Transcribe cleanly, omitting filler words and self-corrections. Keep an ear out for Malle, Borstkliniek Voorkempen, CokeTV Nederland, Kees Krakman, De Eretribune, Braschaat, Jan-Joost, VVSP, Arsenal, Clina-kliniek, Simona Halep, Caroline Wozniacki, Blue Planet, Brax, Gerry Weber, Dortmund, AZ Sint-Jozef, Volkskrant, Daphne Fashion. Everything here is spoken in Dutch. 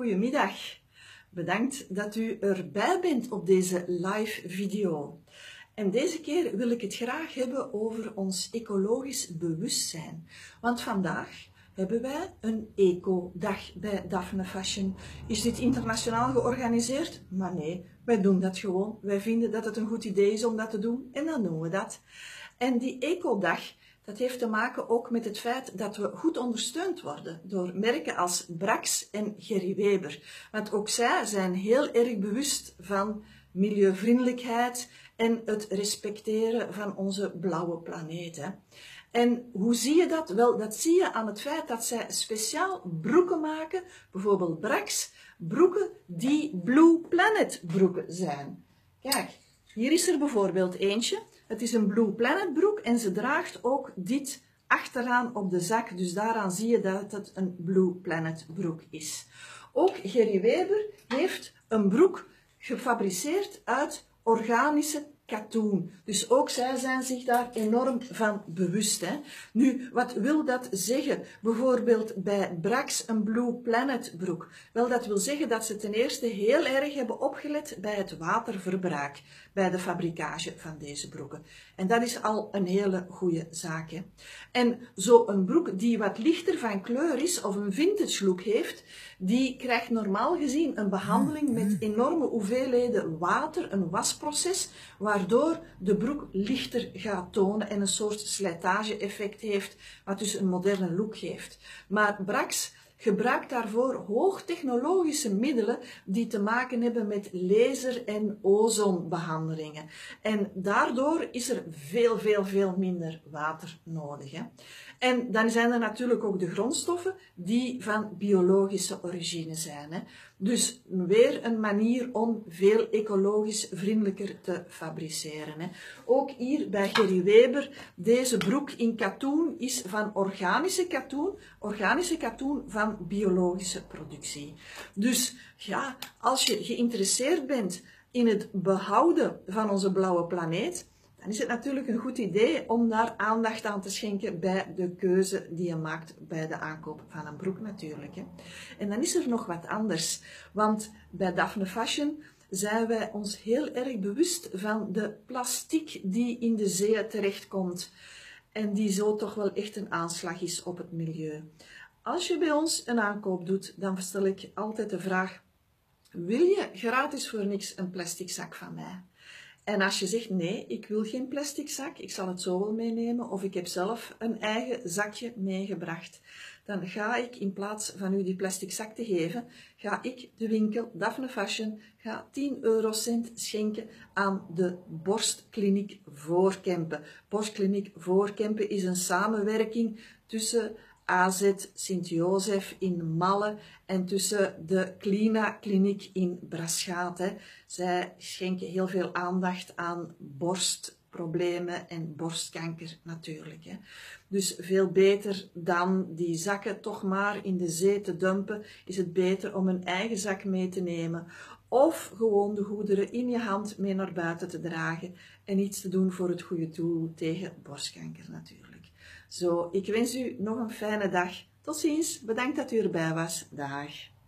Goedemiddag. Bedankt dat u erbij bent op deze live video. En deze keer wil ik het graag hebben over ons ecologisch bewustzijn. Want vandaag hebben wij een eco-dag bij Daphne Fashion. Is dit internationaal georganiseerd? Maar nee, wij doen dat gewoon. Wij vinden dat het een goed idee is om dat te doen en dan doen we dat. En die eco-dag, dat heeft te maken ook met het feit dat we goed ondersteund worden door merken als Brax en Gerry Weber. Want ook zij zijn heel erg bewust van milieuvriendelijkheid en het respecteren van onze blauwe planeet, hè. En hoe zie je dat? Wel, dat zie je aan het feit dat zij speciaal broeken maken, bijvoorbeeld Brax, broeken die Blue Planet broeken zijn. Kijk, hier is er bijvoorbeeld eentje. Het is een Blue Planet broek en ze draagt ook dit achteraan op de zak. Dus daaraan zie je dat het een Blue Planet broek is. Ook Gerry Weber heeft een broek gefabriceerd uit organische katoen. Dus ook zij zijn zich daar enorm van bewust, hè. Nu, wat wil dat zeggen? Bijvoorbeeld bij Brax een Blue Planet broek. Wel, dat wil zeggen dat ze ten eerste heel erg hebben opgelet bij het waterverbruik, bij de fabrikage van deze broeken. En dat is al een hele goede zaak, hè. En zo'n broek die wat lichter van kleur is of een vintage look heeft, die krijgt normaal gezien een behandeling met enorme hoeveelheden water, een wasproces, waardoor de broek lichter gaat tonen en een soort slijtage-effect heeft, wat dus een moderne look geeft. Maar Brax gebruikt daarvoor hoogtechnologische middelen die te maken hebben met laser- en ozonbehandelingen. En daardoor is er veel, veel, veel minder water nodig, hè. En dan zijn er natuurlijk ook de grondstoffen die van biologische origine zijn, hè. Dus weer een manier om veel ecologisch vriendelijker te fabriceren, hè. Ook hier bij Gerry Weber, deze broek in katoen is van organische katoen van biologische productie. Dus ja, als je geïnteresseerd bent in het behouden van onze blauwe planeet, dan is het natuurlijk een goed idee om daar aandacht aan te schenken bij de keuze die je maakt bij de aankoop van een broek natuurlijk, hè. En dan is er nog wat anders, want bij Daphne Fashion zijn wij ons heel erg bewust van de plastic die in de zee terechtkomt en die zo toch wel echt een aanslag is op het milieu. Als je bij ons een aankoop doet, dan stel ik altijd de vraag: wil je gratis voor niks een plastic zak van mij? En als je zegt nee, ik wil geen plastic zak, ik zal het zo wel meenemen of ik heb zelf een eigen zakje meegebracht, dan ga ik in plaats van u die plastic zak te geven, ga ik de winkel Daphne Fashion ga 10 eurocent schenken aan de Borstkliniek Voorkempen. Borstkliniek Voorkempen is een samenwerking tussen AZ Sint-Jozef in Malle en tussen de Clina-kliniek in Braschaat. Zij schenken heel veel aandacht aan borstproblemen en borstkanker natuurlijk, hè. Dus veel beter dan die zakken toch maar in de zee te dumpen, is het beter om een eigen zak mee te nemen. Of gewoon de goederen in je hand mee naar buiten te dragen en iets te doen voor het goede doel tegen borstkanker natuurlijk. Zo, ik wens u nog een fijne dag. Tot ziens. Bedankt dat u erbij was. Dag.